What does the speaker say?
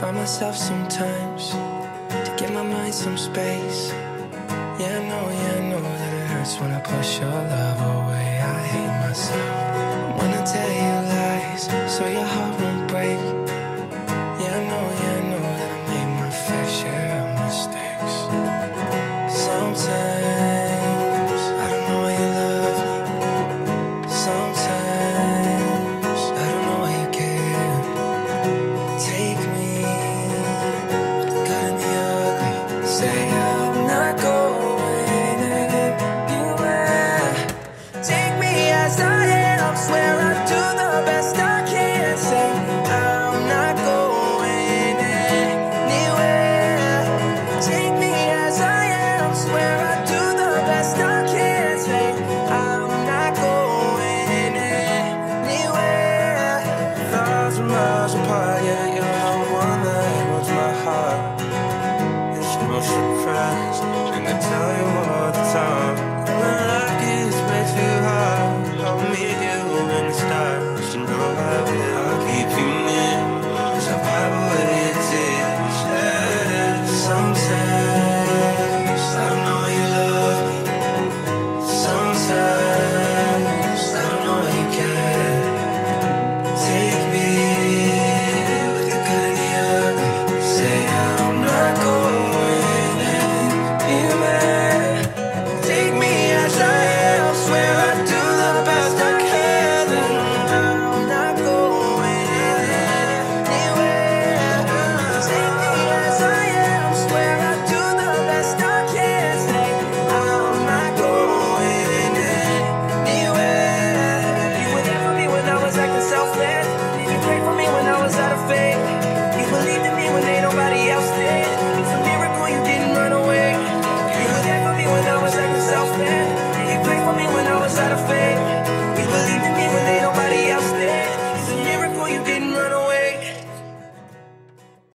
by myself sometimes to give my mind some space. Yeah, I know that it hurts when I push your love away. I hate myself when I tell you lies so your heart won't break.